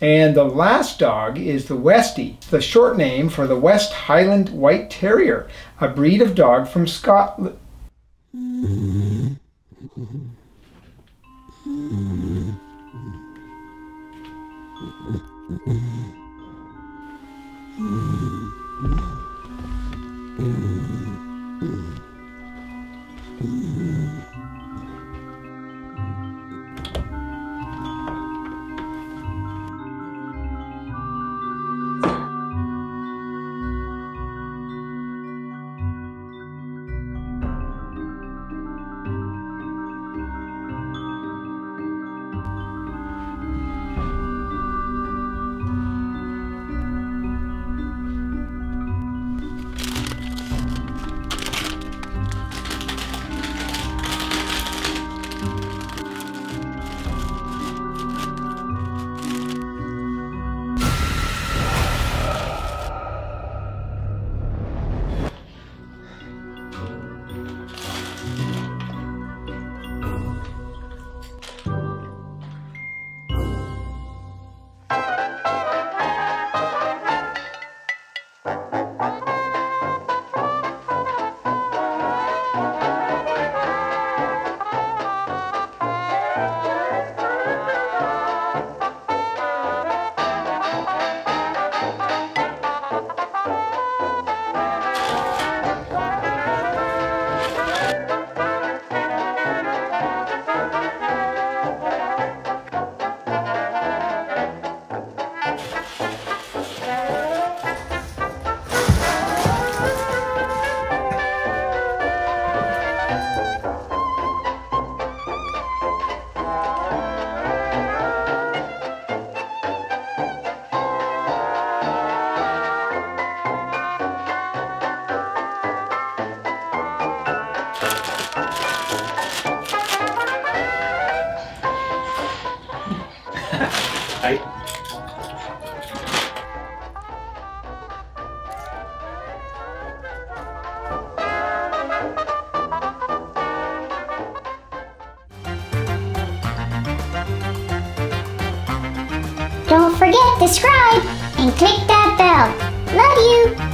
And the last dog is the Westie, the short name for the West Highland White Terrier, a breed of dog from Scotland. Don't forget to subscribe and click that bell. Love you!